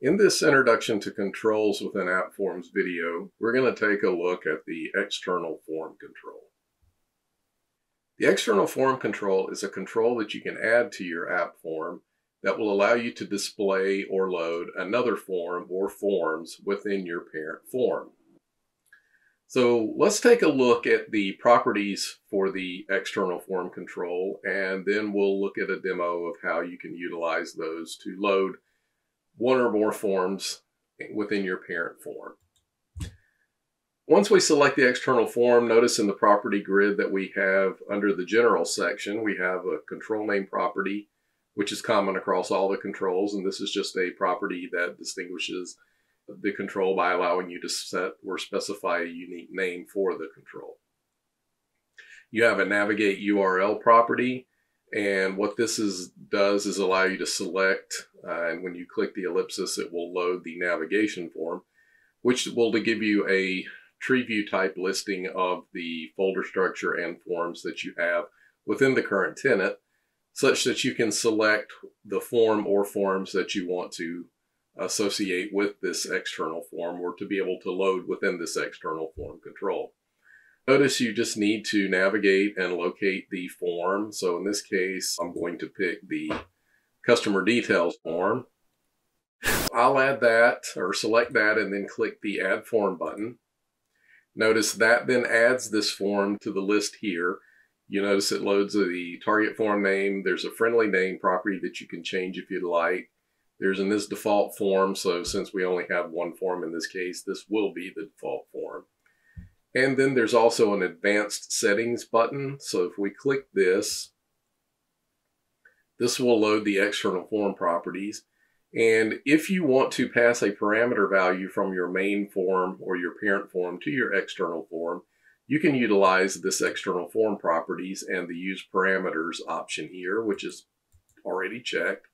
In this Introduction to Controls within AppForms video, we're going to take a look at the external form control. The external form control is a control that you can add to your app form that will allow you to display or load another form or forms within your parent form. So let's take a look at the properties for the external form control, and then we'll look at a demo of how you can utilize those to load one or more forms within your parent form. Once we select the external form, notice in the property grid that we have under the general section, we have a control name property, which is common across all the controls. And this is just a property that distinguishes the control by allowing you to set or specify a unique name for the control. You have a navigate URL property. And what this does is allow you to select, and when you click the ellipsis, it will load the navigation form, which will give you a tree view type listing of the folder structure and forms that you have within the current tenant, such that you can select the form or forms that you want to associate with this external form or to be able to load within this external form control. Notice you just need to navigate and locate the form. So in this case, I'm going to pick the customer details form. I'll add that or select that and then click the add form button. Notice that then adds this form to the list here. You notice it loads the target form name. There's a friendly name property that you can change if you'd like. There's in this default form. So since we only have one form in this case, this will be the default form. And then there's also an advanced settings button. So if we click this, this will load the external form properties. And if you want to pass a parameter value from your main form or your parent form to your external form, you can utilize this external form properties and the use parameters option here, which is already checked.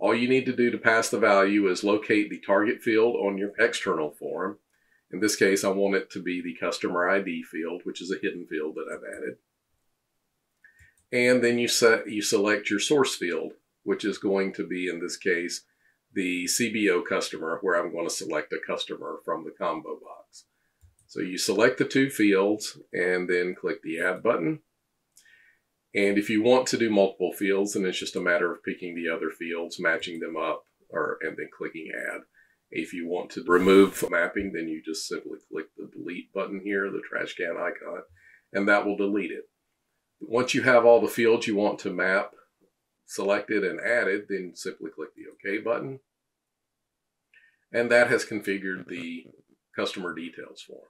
All you need to do to pass the value is locate the target field on your external form. In this case, I want it to be the customer ID field, which is a hidden field that I've added. And then you select your source field, which is going to be, in this case, the CBO customer, where I'm going to select a customer from the combo box. So you select the two fields and then click the Add button. And if you want to do multiple fields, then it's just a matter of picking the other fields, matching them up, and then clicking Add. If you want to remove mapping, then you just simply click the delete button here, the trash can icon, and that will delete it. Once you have all the fields you want to map selected and added, then simply click the OK button. And that has configured the customer details form.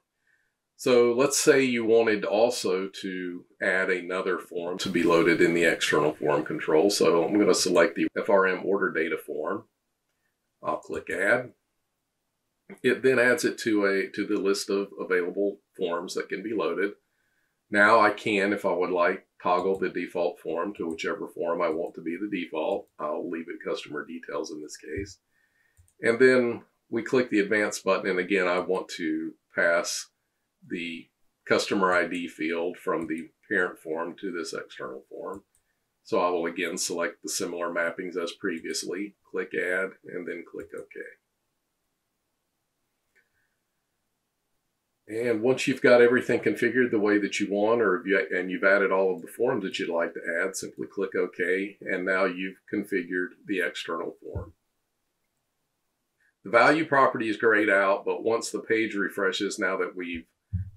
So let's say you wanted also to add another form to be loaded in the external form control. So I'm going to select the FRM order data form. I'll click Add. It then adds it to the list of available forms that can be loaded. Now I can, if I would like, toggle the default form to whichever form I want to be the default. I'll leave it customer details in this case. And then we click the advanced button. And again, I want to pass the customer ID field from the parent form to this external form. So I will again select the similar mappings as previously, click Add, and then click OK. And once you've got everything configured the way that you want, and you've added all of the forms that you'd like to add, simply click OK, and now you've configured the external form. The value property is grayed out, but once the page refreshes, now that we've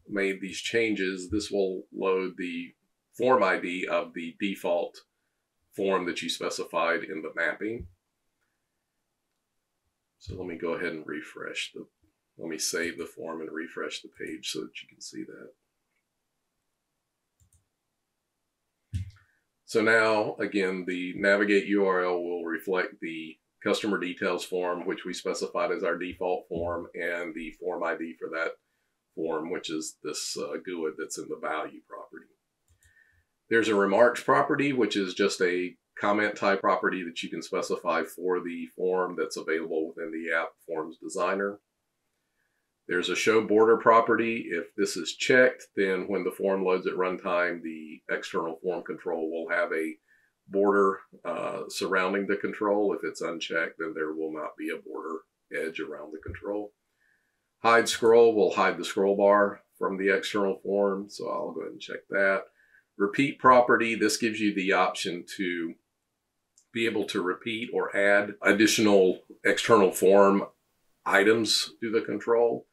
made these changes, this will load the form ID of the default form that you specified in the mapping. So let me go ahead and refresh the. Let me save the form and refresh the page so that you can see that. So now, again, the navigate URL will reflect the customer details form, which we specified as our default form, and the form ID for that form, which is this GUID that's in the value property. There's a remarks property, which is just a comment type property that you can specify for the form that's available within the app forms designer. There's a show border property. If this is checked, then when the form loads at runtime, the external form control will have a border surrounding the control. If it's unchecked, then there will not be a border edge around the control. Hide scroll will hide the scroll bar from the external form, so I'll go ahead and check that. Repeat property, this gives you the option to be able to repeat or add additional external form items to the control.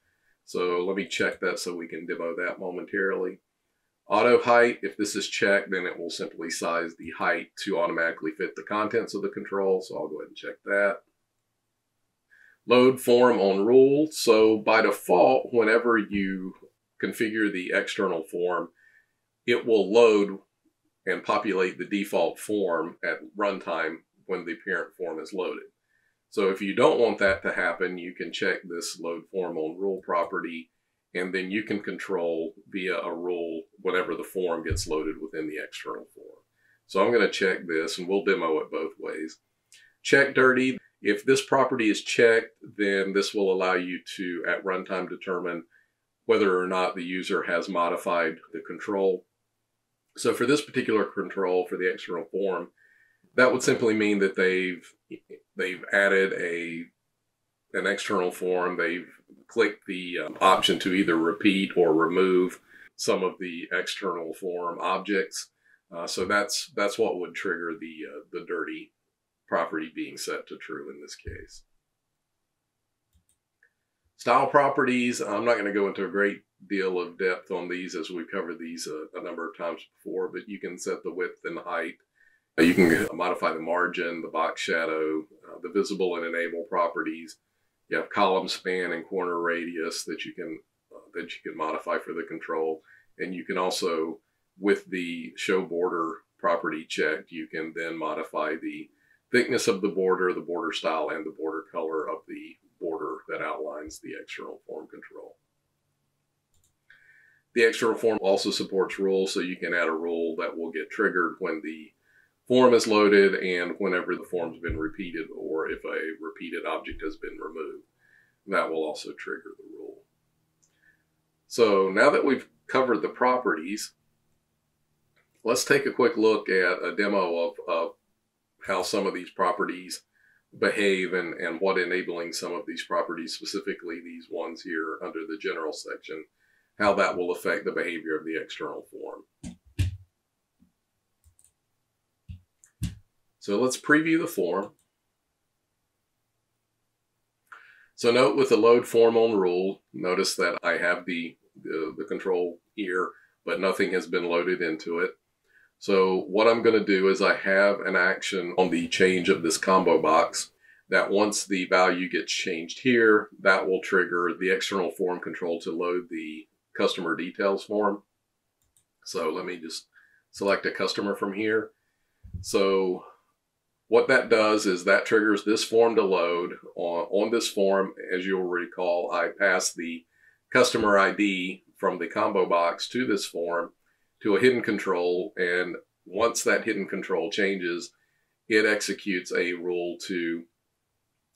So let me check that so we can demo that momentarily. Auto height, if this is checked, then it will simply size the height to automatically fit the contents of the control. So I'll go ahead and check that. Load form on rule. So by default, whenever you configure the external form, it will load and populate the default form at runtime when the parent form is loaded. So if you don't want that to happen, you can check this load form on rule property, and then you can control via a rule whenever the form gets loaded within the external form. So I'm going to check this, and we'll demo it both ways. Check dirty. If this property is checked, then this will allow you to, at runtime, determine whether or not the user has modified the control. So for this particular control, for the external form, that would simply mean that they've added an external form. They've clicked the option to either repeat or remove some of the external form objects. So that's what would trigger the dirty property being set to true in this case. Style properties, I'm not going to go into a great deal of depth on these as we've covered these a number of times before, but you can set the width and height. You can modify the margin, the box shadow, the visible and enable properties. You have column span and corner radius that you can modify for the control. And you can also, with the show border property checked, you can then modify the thickness of the border style, and the border color of the border that outlines the external form control. The external form also supports rules, so you can add a rule that will get triggered when the form is loaded and whenever the form's been repeated, or if a repeated object has been removed. That will also trigger the rule. So now that we've covered the properties, let's take a quick look at a demo of how some of these properties behave and what enabling some of these properties, specifically these ones here under the general section, how that will affect the behavior of the external form. So let's preview the form. So note with the load form on rule, notice that I have the control here, but nothing has been loaded into it. So what I'm going to do is I have an action on the change of this combo box that once the value gets changed here, that will trigger the external form control to load the customer details form. So let me just select a customer from here. So what that does is that triggers this form to load. On this form, as you'll recall, I passed the customer ID from the combo box to this form, to a hidden control, and once that hidden control changes, it executes a rule to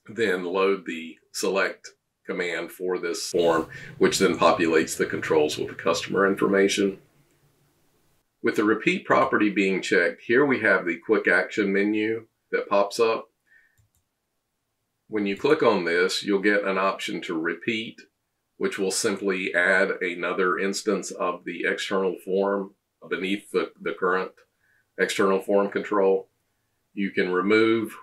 then load the select command for this form, which then populates the controls with the customer information. With the repeat property being checked, here we have the quick action menu that pops up. When you click on this, you'll get an option to repeat, which will simply add another instance of the external form beneath the current external form control. You can remove,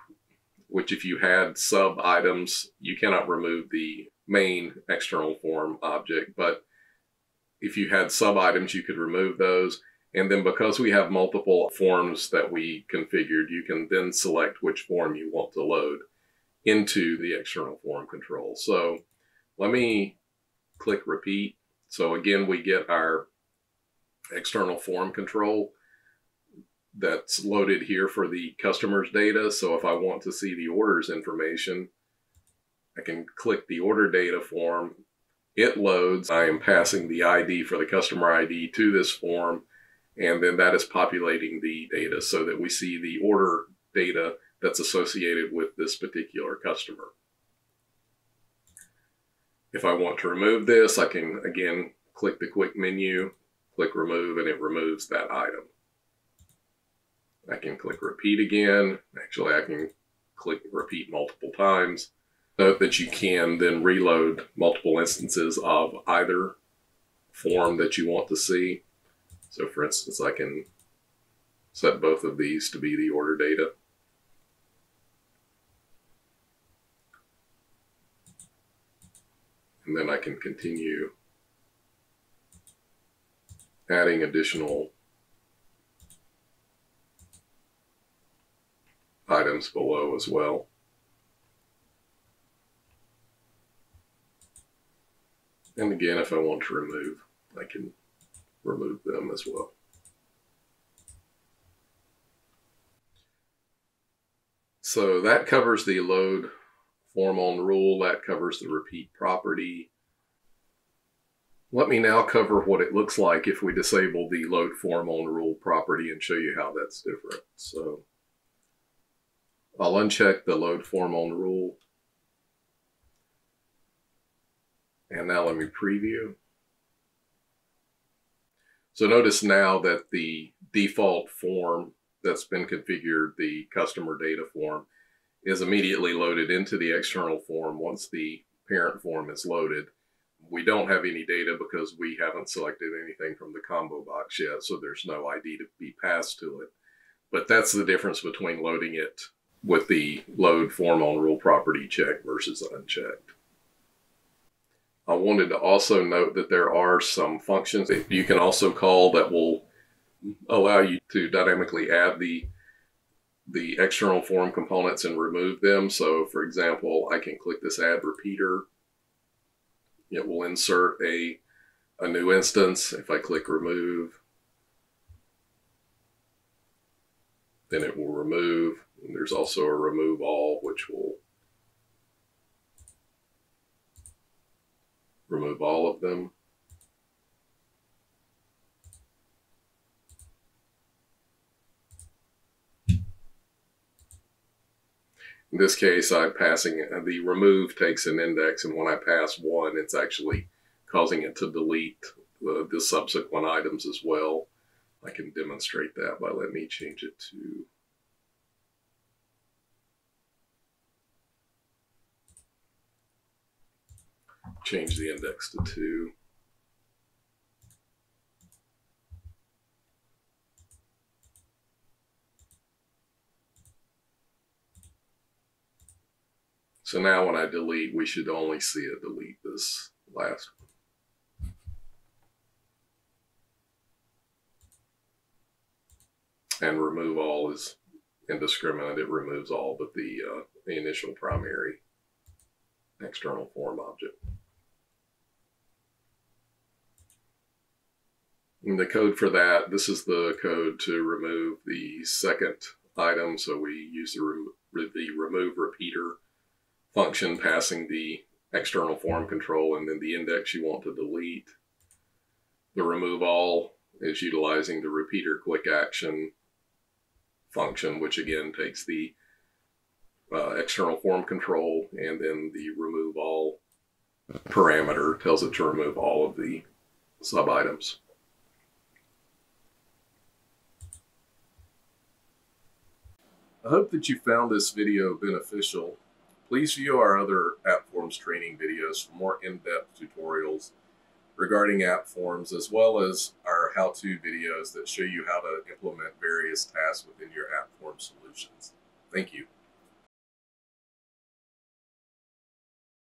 which if you had sub items, you cannot remove the main external form object, but if you had sub items, you could remove those. And then because we have multiple forms that we configured, you can then select which form you want to load into the external form control. So let me click repeat. So again, we get our external form control that's loaded here for the customer's data. So if I want to see the orders information, I can click the order data form. It loads. I am passing the ID for the customer ID to this form, and then that is populating the data so that we see the order data that's associated with this particular customer. If I want to remove this, I can, again, click the quick menu, click remove, and it removes that item. I can click repeat again. Actually, I can click repeat multiple times. Note that you can then reload multiple instances of either form that you want to see. So for instance, I can set both of these to be the order data. And then I can continue adding additional items below as well. And again, if I want to remove, I can remove them as well. So that covers the load form on rule, that covers the repeat property. Let me now cover what it looks like if we disable the load form on rule property and show you how that's different. So I'll uncheck the load form on rule. And now let me preview. So notice now that the default form that's been configured, the customer data form, is immediately loaded into the external form once the parent form is loaded. We don't have any data because we haven't selected anything from the combo box yet, so there's no ID to be passed to it. But that's the difference between loading it with the load form on rule property checked versus unchecked. I wanted to also note that there are some functions that you can also call that will allow you to dynamically add the external form components and remove them. So for example, I can click this add repeater. It will insert a new instance. If I click remove, then it will remove. And there's also a remove all, which will remove all of them. In this case, I'm passing the remove takes an index, and when I pass one, it's actually causing it to delete the subsequent items as well. I can demonstrate that by letting me change it to change the index to 2. So now when I delete, we should only see it delete this last one. And remove all is indiscriminate. It removes all but the initial primary external form object. And the code for that, this is the code to remove the second item. So we use the remove repeater function, passing the external form control and then the index you want to delete. The remove all is utilizing the repeater quick action function, which again takes the external form control, and then the remove all parameter tells it to remove all of the sub items. I hope that you found this video beneficial. Please view our other AppForms training videos for more in-depth tutorials regarding AppForms, as well as our how-to videos that show you how to implement various tasks within your AppForms solutions. Thank you.